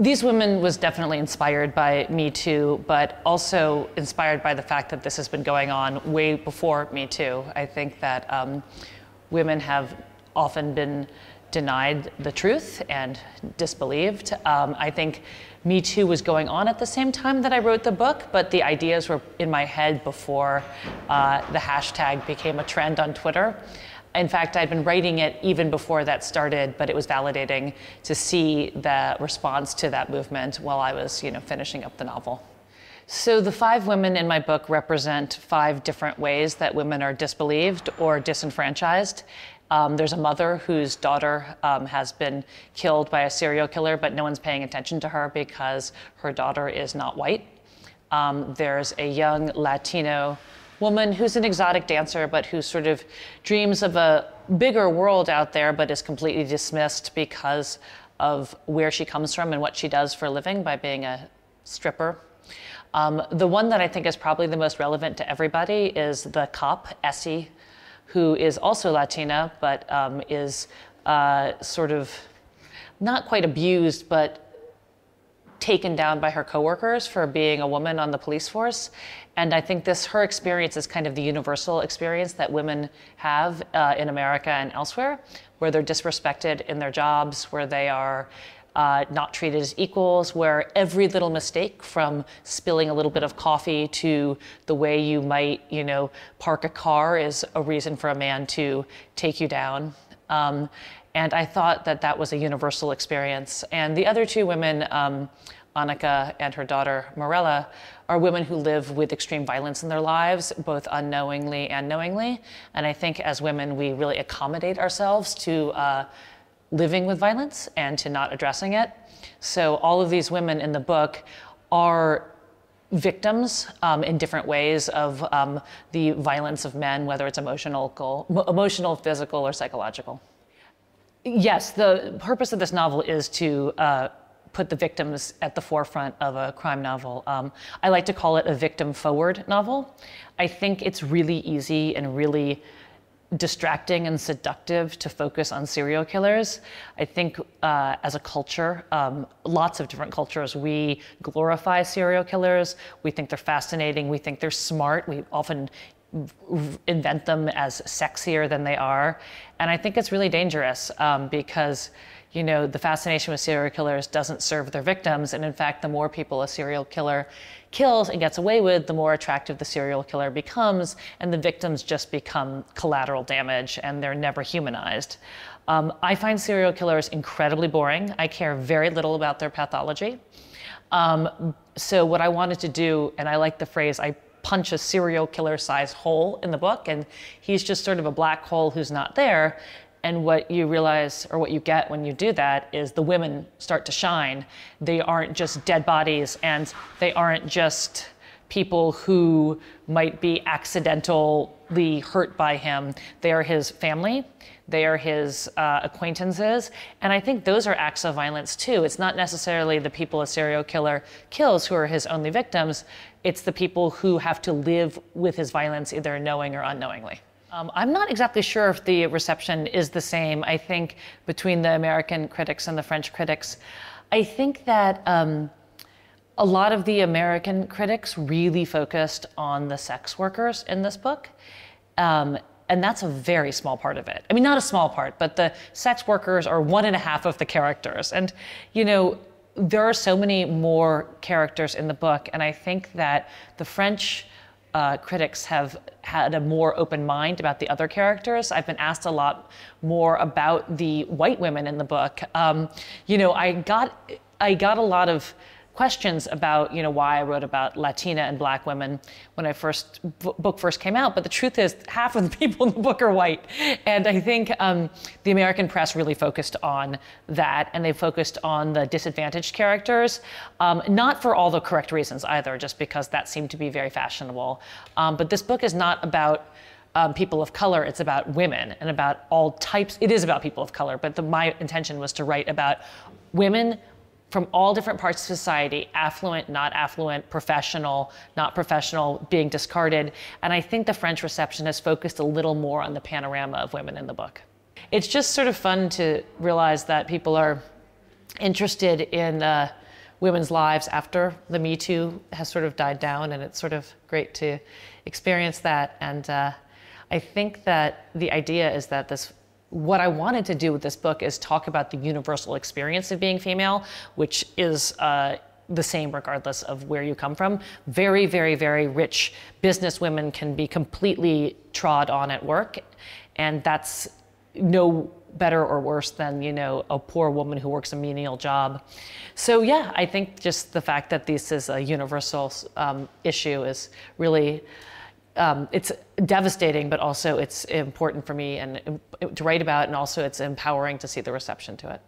These Women was definitely inspired by Me Too, but also inspired by the fact that this has been going on way before Me Too. I think that women have often been denied the truth and disbelieved. I think Me Too was going on at the same time that I wrote the book, but the ideas were in my head before the hashtag became a trend on Twitter. In fact, I'd been writing it even before that started, but it was validating to see the response to that movement while I was, finishing up the novel. So the 5 women in my book represent 5 different ways that women are disbelieved or disenfranchised. There's a mother whose daughter has been killed by a serial killer, but no one's paying attention to her because her daughter is not white. There's a young Latino woman who's an exotic dancer, but who sort of dreams of a bigger world out there, but is completely dismissed because of where she comes from and what she does for a living by being a stripper. The one that I think is probably the most relevant to everybody is the cop, Essie, who is also Latina, but is sort of not quite abused, but taken down by her coworkers for being a woman on the police force. And I think her experience is kind of the universal experience that women have in America and elsewhere, where they're disrespected in their jobs, where they are not treated as equals, where every little mistake, from spilling a little bit of coffee to the way you might, park a car, is a reason for a man to take you down. And I thought that that was a universal experience. And the other 2 women, Annika and her daughter Morella, are women who live with extreme violence in their lives, both unknowingly and knowingly. And I think as women, we really accommodate ourselves to living with violence and to not addressing it. So all of these women in the book are victims in different ways of the violence of men, whether it's emotional, physical, or psychological. Yes, the purpose of this novel is to put the victims at the forefront of a crime novel. I like to call it a victim-forward novel. I think it's really easy and really distracting and seductive to focus on serial killers. I think as a culture, lots of different cultures, we glorify serial killers. We think they're fascinating. We think they're smart. We often invent them as sexier than they are. And I think it's really dangerous because the fascination with serial killers doesn't serve their victims. And in fact, the more people a serial killer kills and gets away with, the more attractive the serial killer becomes, and the victims just become collateral damage, and they're never humanized. I find serial killers incredibly boring. I care very little about their pathology. So what I wanted to do, and I like the phrase, I punch a serial killer-sized hole in the book, and he's just sort of a black hole who's not there. And what you realize, or what you get when you do that, is the women start to shine. They aren't just dead bodies, and they aren't just people who might be accidentally hurt by him. They are his family. They are his acquaintances. And I think those are acts of violence too. It's not necessarily the people a serial killer kills who are his only victims. It's the people who have to live with his violence, either knowing or unknowingly. I'm not exactly sure if the reception is the same, I think, between the American critics and the French critics. I think that a lot of the American critics really focused on the sex workers in this book. And that's a very small part of it. I mean, not a small part, but the sex workers are 1.5 of the characters. And, there are so many more characters in the book. And I think that the French critics have had a more open mind about the other characters. I've been asked a lot more about the white women in the book. I got a lot of questions about, why I wrote about Latina and black women when I book first came out. But the truth is, half of the people in the book are white. And I think the American press really focused on that. And they focused on the disadvantaged characters, not for all the correct reasons either, just because that seemed to be very fashionable. But this book is not about people of color. It's about women and about all types. It is about people of color, but my intention was to write about women from all different parts of society, affluent, not affluent, professional, not professional, being discarded. And I think the French reception has focused a little more on the panorama of women in the book. It's just sort of fun to realize that people are interested in women's lives after the Me Too has sort of died down, and it's sort of great to experience that. And I think that the idea is that this, what I wanted to do with this book is talk about the universal experience of being female, which is the same regardless of where you come from. Very, very, very rich businesswomen can be completely trod on at work, and that's no better or worse than, you know, a poor woman who works a menial job. So yeah, I think just the fact that this is a universal issue is really, it's devastating, but also it's important for me and to write about, and also it's empowering to see the reception to it.